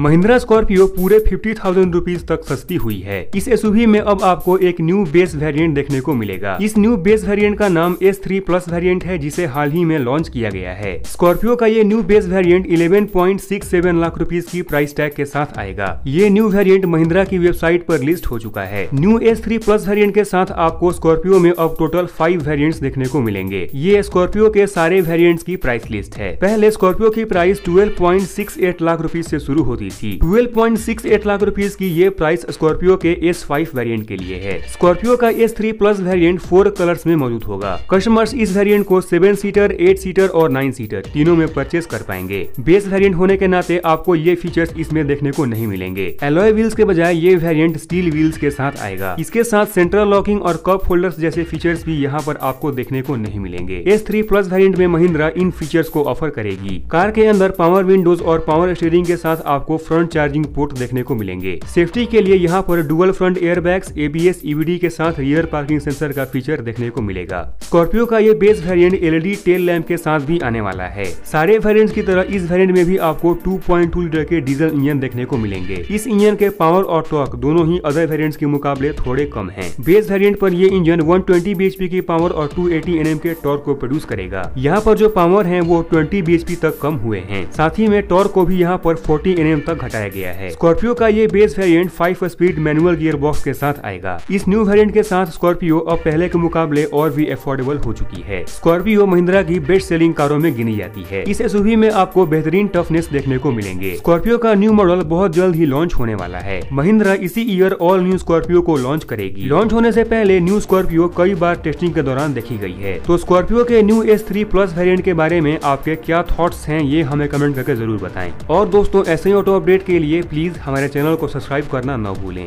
Mahindra Scorpio पूरे 50,000 rupees तक सस्ती हुई है। इस एसयूवी में अब आपको एक न्यू बेस वेरिएंट देखने को मिलेगा। इस न्यू बेस वेरिएंट का नाम S3 प्लस वेरिएंट है, जिसे हाल ही में लॉन्च किया गया है। स्कॉर्पियो का ये new base variant 11.67 lakh rupees की प्राइस टैग के साथ आएगा। ये न्यू वेरिएंट महिंद्रा की वेबसाइट पर लिस्ट हो चुका है। न्यू S3 प्लस वेरिएंट के साथ आपको स्कॉर्पियो में अब टोटल 5 वेरिएंट्स देखने को मिलेंगे। ये स्कॉर्पियो के सारे वेरिएंट्स की प्राइस लिस्ट है। पहले स्कॉर्पियो की प्राइस 12.68 लाख रुपीज से शुरू होती थी। 12.68 लाख रुपीज की ये प्राइस स्कॉर्पियो के S5 वेरिएंट के लिए है। स्कॉर्पियो का S3 प्लस वेरिएंट 4 कलर्स में मौजूद होगा। कस्टमर्स इस वेरिएंट को 7 सीटर, 8 सीटर और 9 सीटर तीनों में परचेस कर पाएंगे। बेस वेरिएंट होने के नाते आपको ये फीचर्स इसमें देखने को नहीं मिलेंगे। एलॉय व्हील्स के बजाय ये वेरिएंट स्टील व्हील्स के साथ आएगा। इसके साथ सेंट्रल लॉकिंग और कप होल्डर्स जैसे फीचर्स भी यहाँ पर आपको देखने को नहीं मिलेंगे। S3 प्लस वेरिएंट में महिंद्रा इन फीचर्स को ऑफर करेगी। कार के अंदर पावर विंडोज और पावर स्टीयरिंग के साथ आपको फ्रंट चार्जिंग पोर्ट देखने को मिलेंगे। सेफ्टी के लिए यहाँ पर dual front airbags, ABS, EBD के साथ रियर पार्किंग सेंसर का फीचर देखने को मिलेगा। स्कॉर्पियो का ये base variant LED tail lamp के साथ भी आने वाला है। सारे वेरिएंट्स की तरह इस वेरिएंट में भी आपको 2.2 लीटर के डीजल इंजन देखने को मिलेंगे। इस इंजन के पावर और टॉर्क दोनों ही अदर वेरिएंट्स के मुकाबले थोड़े कम है। बेस वेरिएंट पर ये इंजन 120 bhp की पावर और 280 Nm के टॉर्क को प्रोड्यूस करेगा। यहाँ पर जो पावर है वो 20 bhp तक कम हुए हैं। साथ ही में टॉर्क को भी यहाँ पर 40 Nm तक घटाया गया है। स्कॉर्पियो का ये base variant 5 speed manual gearbox के साथ आएगा। इस न्यू वेरिएंट के साथ स्कॉर्पियो अब पहले के मुकाबले और भी अफोर्डेबल हो चुकी है। स्कॉर्पियो महिंद्रा की बेस्ट सेलिंग कारों में गिनी जाती है। इस एसयूवी में आपको बेहतरीन टफनेस देखने को मिलेंगे। स्कॉर्पियो का न्यू मॉडल बहुत जल्द ही लॉन्च होने वाला है। महिंद्रा इसी ईयर ऑल न्यू स्कॉर्पियो को लॉन्च करेगी। लॉन्च होने से पहले न्यू स्कॉर्पियो कई बार टेस्टिंग के दौरान देखी गई है। तो स्कॉर्पियो के न्यू S3 प्लस वेरिएंट के बारे में आपके क्या थॉट्स हैं, ये हमें कमेंट करके जरूर बताएं। और दोस्तों, ऐसे ही ऑटो अपडेट के लिए प्लीज हमारे चैनल को सब्सक्राइब करना न भूलें।